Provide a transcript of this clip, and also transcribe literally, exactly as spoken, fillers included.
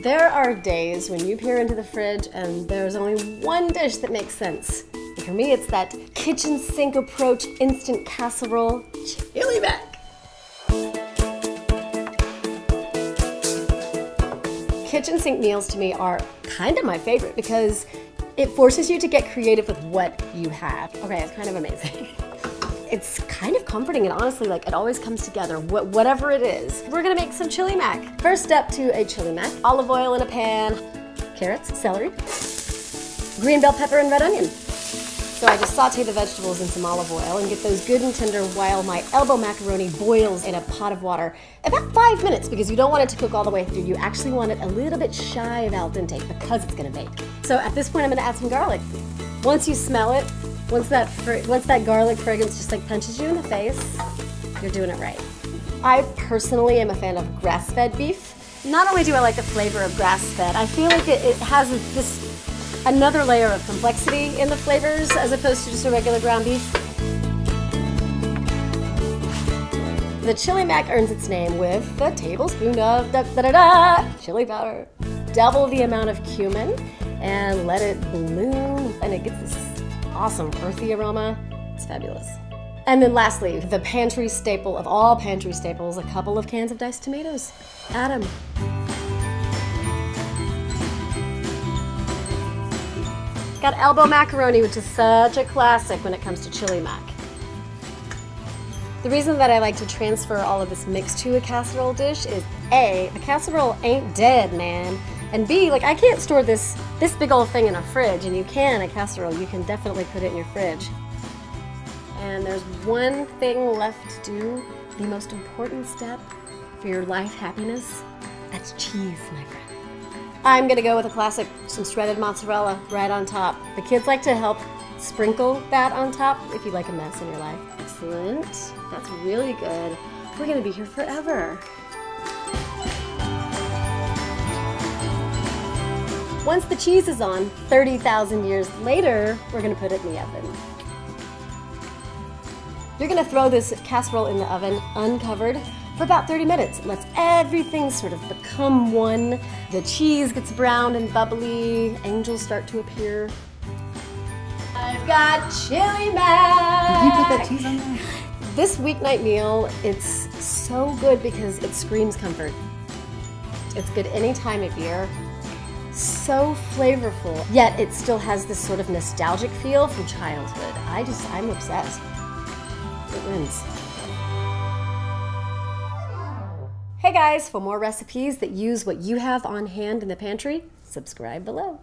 There are days when you peer into the fridge and there's only one dish that makes sense. And for me, it's that kitchen sink approach instant casserole chili mac. Kitchen sink meals to me are kind of my favorite because it forces you to get creative with what you have. Okay, it's kind of amazing. It's kind of comforting, and honestly, like, it always comes together, wh whatever it is. We're gonna make some chili mac. First step to a chili mac, olive oil in a pan, carrots, celery, green bell pepper, and red onion. So I just saute the vegetables in some olive oil and get those good and tender while my elbow macaroni boils in a pot of water about five minutes because you don't want it to cook all the way through. You actually want it a little bit shy of al dente because it's gonna bake. So at this point, I'm gonna add some garlic. Once you smell it, Once that, once that garlic fragrance just like punches you in the face, you're doing it right. I personally am a fan of grass-fed beef. Not only do I like the flavor of grass-fed, I feel like it, it has this another layer of complexity in the flavors as opposed to just a regular ground beef. The chili mac earns its name with a tablespoon of da-da-da-da chili powder. Double the amount of cumin and let it bloom, and it gets this awesome earthy aroma. It's fabulous. And then lastly, the pantry staple of all pantry staples, a couple of cans of diced tomatoes. Add them. Got elbow macaroni, which is such a classic when it comes to chili mac. The reason that I like to transfer all of this mix to a casserole dish is A, the casserole ain't dead, man. And B, like, I can't store this, this big old thing in a fridge, and you can, a casserole, you can definitely put it in your fridge. And there's one thing left to do, the most important step for your life happiness, that's cheese, my friend. I'm gonna go with a classic, some shredded mozzarella right on top. The kids like to help sprinkle that on top if you like a mess in your life. Excellent, that's really good. We're gonna be here forever. Once the cheese is on, thirty thousand years later, we're gonna put it in the oven. You're gonna throw this casserole in the oven, uncovered, for about thirty minutes. It lets everything sort of become one. The cheese gets brown and bubbly. Angels start to appear. I've got chili mac. Did you put that cheese on there? This weeknight meal, it's so good because it screams comfort. It's good any time of year. So flavorful, yet it still has this sort of nostalgic feel from childhood. I just, I'm obsessed. It wins. Hey guys, for more recipes that use what you have on hand in the pantry, subscribe below.